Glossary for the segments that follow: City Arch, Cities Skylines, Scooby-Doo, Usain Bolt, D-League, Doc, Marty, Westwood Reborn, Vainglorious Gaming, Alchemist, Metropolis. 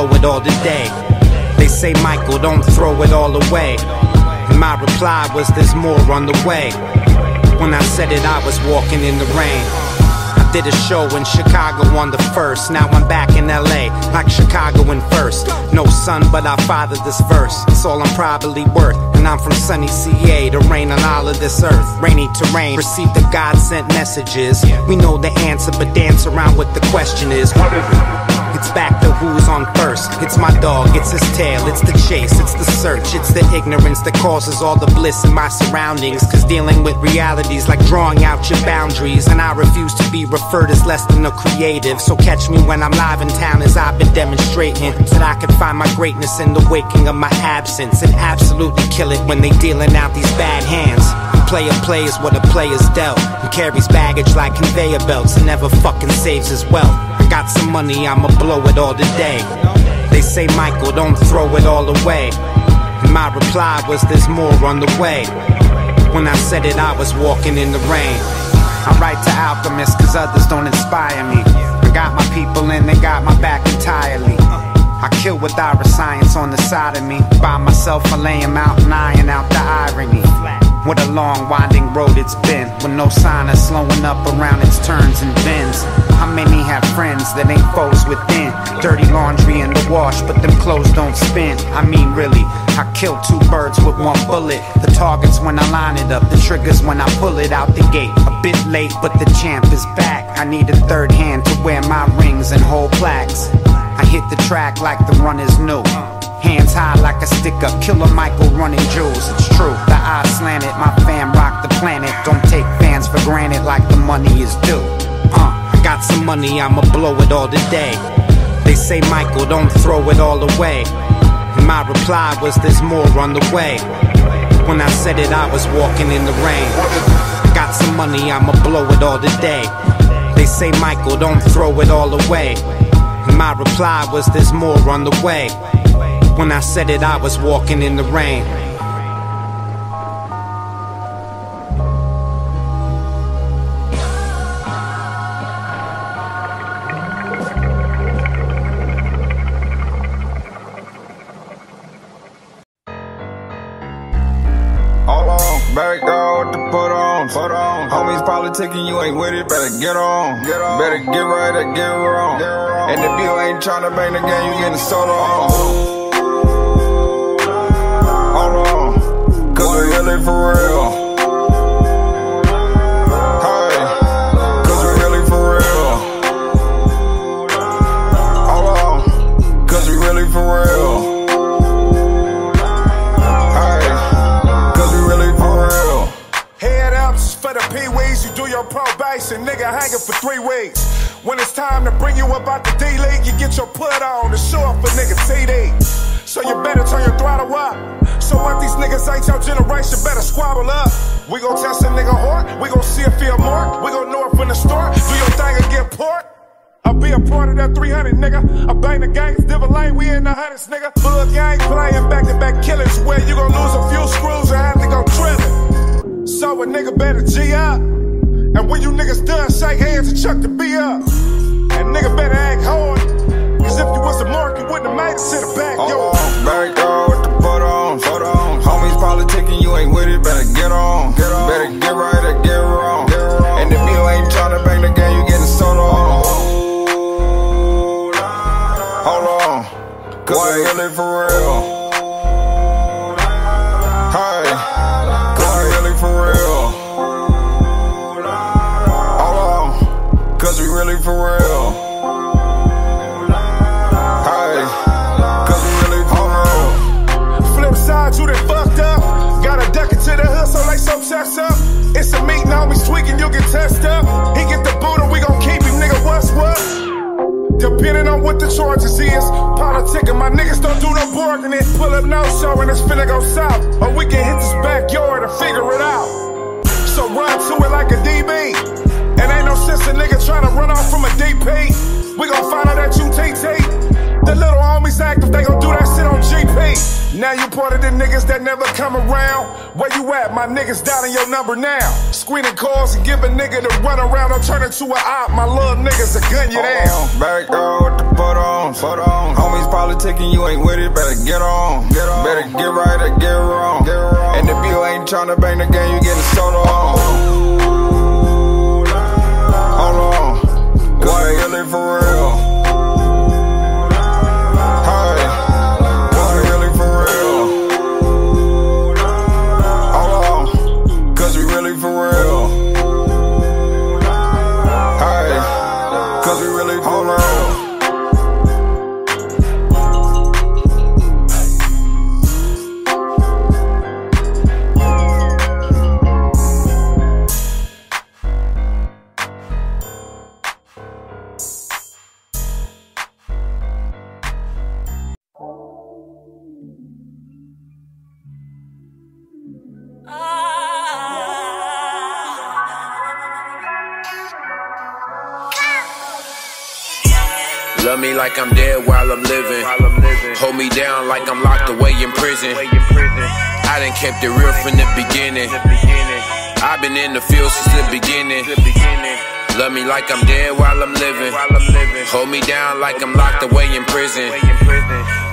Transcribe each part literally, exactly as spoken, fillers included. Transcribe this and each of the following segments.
blow it all today. They say, Michael, don't throw it all away. And my reply was, there's more on the way. When I said it, I was walking in the rain. I did a show in Chicago on the first. Now I'm back in L A, like Chicago in first. No son, but I fathered this verse. It's all I'm probably worth. And I'm from sunny C A to rain on all of this earth. Rainy terrain, receive the God sent messages. We know the answer, but dance around what the question is. What is it? It's back to who's on first. It's my dog, it's his tail, it's the chase, it's the search, it's the ignorance that causes all the bliss in my surroundings. Cause dealing with realities like drawing out your boundaries. And I refuse to be referred as less than a creative. So catch me when I'm live in town, as I've been demonstrating that I can find my greatness in the waking of my absence. And absolutely kill it when they dealing out these bad hands. A player plays what a player's dealt, and carries baggage like conveyor belts, and never fucking saves his wealth. I got some money, I'ma blow it all today. They say, Michael, don't throw it all away. And my reply was, there's more on the way. When I said it, I was walking in the rain. I write to Alchemist cause others don't inspire me. I got my people and they got my back entirely. I kill with ira science on the side of me. By myself I lay him out and iron out the irony. What a long winding road it's been, with no sign of slowing up around its turns and bends. How many have friends that ain't foes within? Dirty laundry in the wash, but them clothes don't spin. I mean really, I kill two birds with one bullet. The target's when I line it up, the trigger's when I pull it out the gate. A bit late, but the champ is back. I need a third hand to wear my rings and hold plaques. I hit the track like the runner's new. Hands high like a stick-up, Killer Michael running jewels, it's true. The eye slanted, my fam rock the planet. Don't take fans for granted like the money is due. Uh, I got some money, I'ma blow it all today. They say, Michael, don't throw it all away. And my reply was, there's more on the way. When I said it, I was walking in the rain. I got some money, I'ma blow it all today. They say, Michael, don't throw it all away. And my reply was, there's more on the way. When I said it, I was walking in the rain. Politicking, you ain't with it, better get on, get on. Better get right or get wrong, get wrong. And if you ain't tryna bang the game, you getting soda on. Hold on, cause we really for real. Hey, cause we really for real. Hold on, cause we really for real. Probation, nigga hanging for three weeks. When it's time to bring you up out the D-League, you get your put on to show up for nigga T D. So you better turn your throttle up. So what these niggas ain't your generation, better squabble up. We gon' test a nigga heart, we gon' see if he a mark. We gon' know it from the start, do your thing and get port. I'll be a part of that three hundred, nigga. I bang the gangs, divil lane, we in the hundreds, nigga. Full gang playing back-to-back killings, where you gon' lose a few screws and have to go trippin'. So a nigga better G up. And when you niggas done, shake hands and chuck the B up. And nigga better act hard, cause if you was a mark, you wouldn't have made it to the back, yo. Oh, oh, back door with the foot on, foot on. Homies politicking, you ain't with it, better get on, get on. Better get right or get wrong, get wrong. And if you ain't tryna bang the game, you getting solo on. Hold on, cause we really for real. Hey, cause we really for real. Cause we really for real. Hey, cause we really for real. Flip side, you done fucked up. Gotta duck into the hood, so like some checks up. It's a meeting, homies tweaking, you get tested up. He get the boot and we gon' keep him, nigga, what's what? Depending on what the charges is. Politicking, my niggas don't do no bargaining. Pull up no show and it's finna go south. Or we can hit this backyard and figure it out. So run to it like a D B. And ain't no sense a nigga tryna run off from a D P. We gon' find out that you T T. The little homies act if they gon' do that shit on G P. Now you part of the niggas that never come around. Where you at? My niggas dialing your number now. Screening calls and give a nigga to run around. Don't turn into an op. My little niggas will gun you down. Back out with the butt on, foot on. Homies politicking, you ain't with it. Better get on, get on. Better get right or get wrong, get wrong. And if you ain't tryna bang the game, you getting soda on. Ooh, nah, nah. Hold on, cause they really for real. Hey, was we really for real? Hold on, cause we really for real. Hey, cause we really for real. Love me like I'm dead while I'm living. Hold me down like I'm locked away in prison. I done kept it real from the beginning. I've been in the field since the beginning. Love me like I'm dead while I'm living. Hold me down like I'm locked away in prison.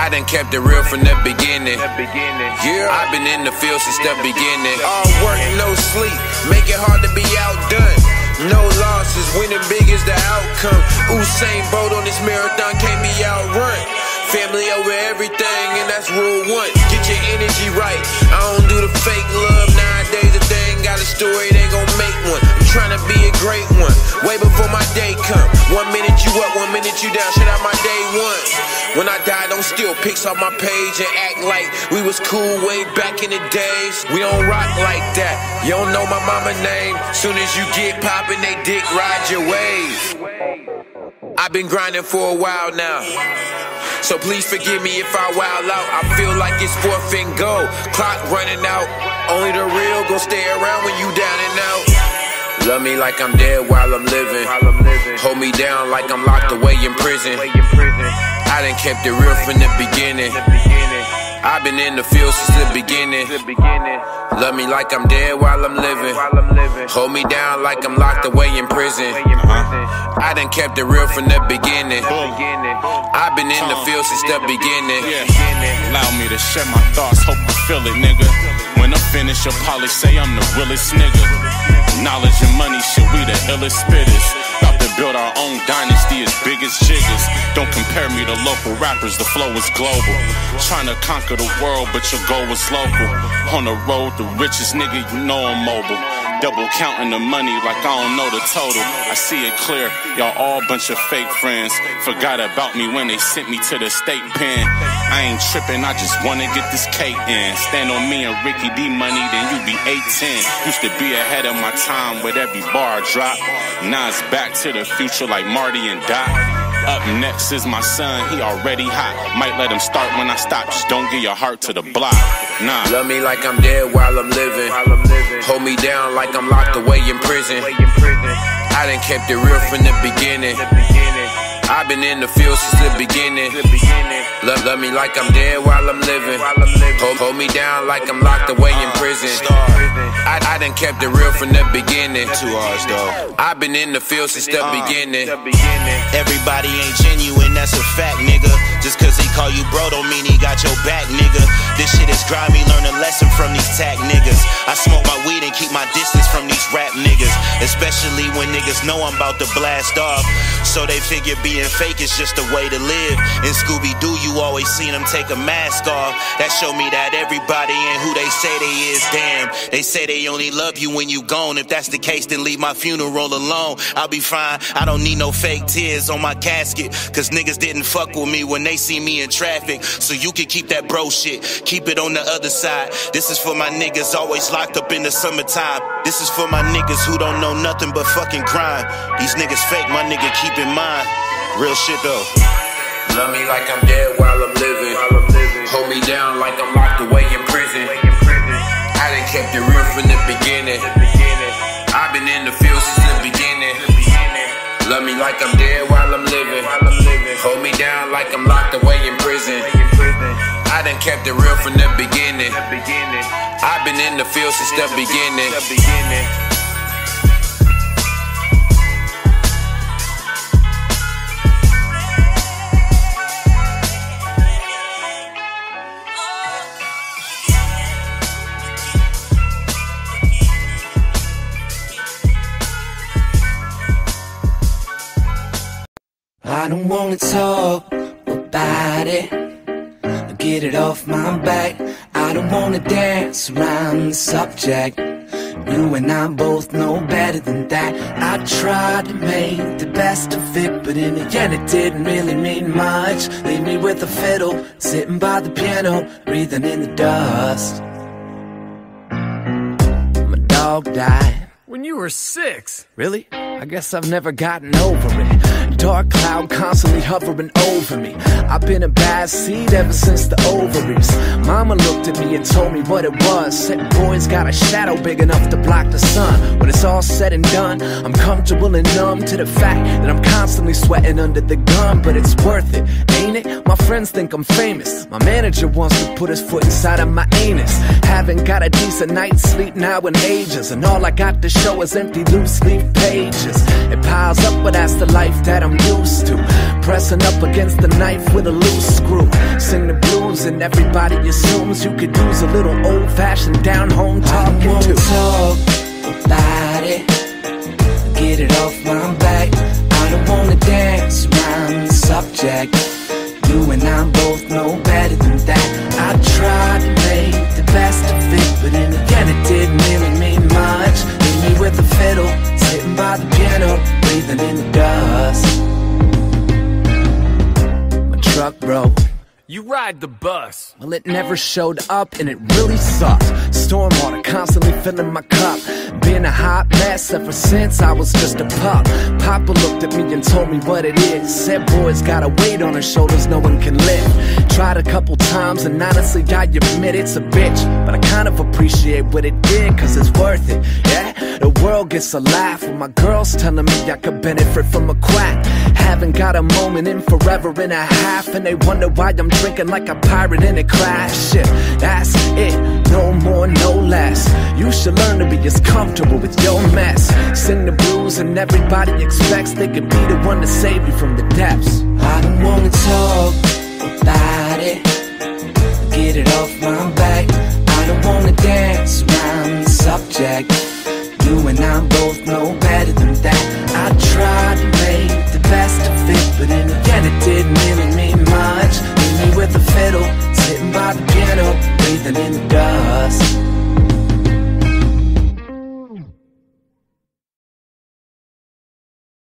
I done kept it real from the beginning. Yeah, I've been in the field since the beginning. All work, no sleep, make it hard to be outdone. No losses, winning big is the outcome. Usain Bolt on this marathon, can't be outrun. Family over everything, and that's rule one. Get your energy right, I don't do the fake love. Nowadays, if they ain't got a story, they gon' make one. I'm tryna be a great one, way before my day come. One minute you up, one minute you down, shit out my day one. When I die, don't steal pics off my page and act like we was cool way back in the days. We don't rock like that, you don't know my mama name. Soon as you get popped, and they dick ride your wave. I've been grinding for a while now, so please forgive me if I wild out. I feel like it's fourth and go, clock running out. Only the real gon' stay around when you down and out. Love me like I'm dead while I'm living. Hold me down like I'm locked away in prison. I done kept it real from the beginning. I've been in the field since the beginning. Love me like I'm dead while I'm living. Hold me down like I'm locked away in prison. Uh-huh. I done kept it real from the beginning. I've been in the field since the beginning. Yeah. Allow me to share my thoughts, hope you feel it, nigga. When I'm finished, you'll probably say I'm the realest nigga. Knowledge and money, shit, we the illest spitters. About to build our own dynasty as big as jiggers. Don't compare me to local rappers, the flow is global. Trying to conquer the world, but your goal is local. On the road, the richest nigga, you know I'm mobile. Double counting the money like I don't know the total. I see it clear, y'all all bunch of fake friends. Forgot about me when they sent me to the state pen. I ain't tripping, I just wanna get this cake in. Stand on me and Ricky D money, then you be eight ten. Used to be ahead of my time with every bar drop. Now it's back to the future like Marty and Doc. Up next is my son, he already hot. Might let him start when I stop, just don't give your heart to the block. Nah. Love me like I'm dead while I'm living. Hold me down like I'm locked away in prison. I done kept it real from the beginning. I've been in the field since the beginning. Love, love me like I'm dead while I'm living. Hold, hold me down like I'm locked away in prison. I, I done kept it real from the beginning. Two hours though. I've been in the field since the beginning. Everybody ain't genuine, that's a fact, nigga. Just cause he call you bro don't mean he got your back, nigga. This shit is grimy, learn a lesson from these tack niggas. I smoke my weed and keep my distance from these rap niggas, especially when niggas know I'm about to blast off. So they figure being fake is just a way to live. In Scooby-Doo you always seen them take a mask off. That show me that everybody ain't who they say they is. Damn, they say they only love you when you gone. If that's the case, then leave my funeral alone. I'll be fine, I don't need no fake tears on my casket. Cause niggas didn't fuck with me when they see me in traffic. So you can keep that bro shit, keep it on the other side. This is for my niggas always locked up in the summertime. This is for my niggas who don't know nothing but fucking grind. These niggas fake, my nigga keep in mind. Real shit though. Love me like I'm dead while I'm living. Hold me down like I'm locked away in prison. I done kept it real from the beginning. I've been in the field since the beginning. Love me like I'm dead while I'm living. Hold me down like I'm locked away in prison. I done kept kept it real from the beginning. I've been in the field since the beginning. I don't wanna talk about it, get it off my back. I don't wanna dance around the subject. You and I both know better than that. I tried to make the best of it, but in the end it didn't really mean much. Leave me with a fiddle, sitting by the piano, breathing in the dust. My dog died when you were six. Really? I guess I've never gotten over it. Dark cloud constantly hovering over me. I've been a bad seed ever since the ovaries. Mama looked at me and told me what it was. Said boy's got a shadow big enough to block the sun. When it's all said and done, I'm comfortable and numb to the fact that I'm constantly sweating under the gun. But it's worth it, ain't it? My friends think I'm famous. My manager wants to put his foot inside of my anus. Haven't got a decent night's sleep now in ages, and all I got to show is empty loose leaf pages. It piles up, but that's the life that I'm I'm used to. Pressing up against the knife with a loose screw. Sing the blues and everybody assumes you could use a little old-fashioned down-home talking to. I won't talk about it, get it off my back. I don't wanna dance around the subject. You and I both know better than that. I tried to make the best of it, but in the end it didn't really mean much. Leave me with a fiddle, sitting by the piano, breathing in the dust. My truck broke. You ride the bus. Well, it never showed up and it really sucked. Storm water constantly filling my cup. Been a hot mess ever since I was just a pup. Papa looked at me and told me what it is. Said boy's got a weight on his shoulders no one can lift. Tried a couple times and honestly I admit it's a bitch, but I kind of appreciate what it did, cause it's worth it, yeah? The world gets a laugh when my girl's telling me I could benefit from a quack. Haven't got a moment in forever and a half, and they wonder why I'm drinking like a pirate in a crash ship. That's it, no more, no less. You should learn to be as comfortable with your mess. Sing the blues and everybody expects they could be the one to save you from the depths. I don't wanna talk about it, get it off my back. I don't wanna dance around the subject. You and I both know better than that. I tried to make the best of it, but in the end it didn't really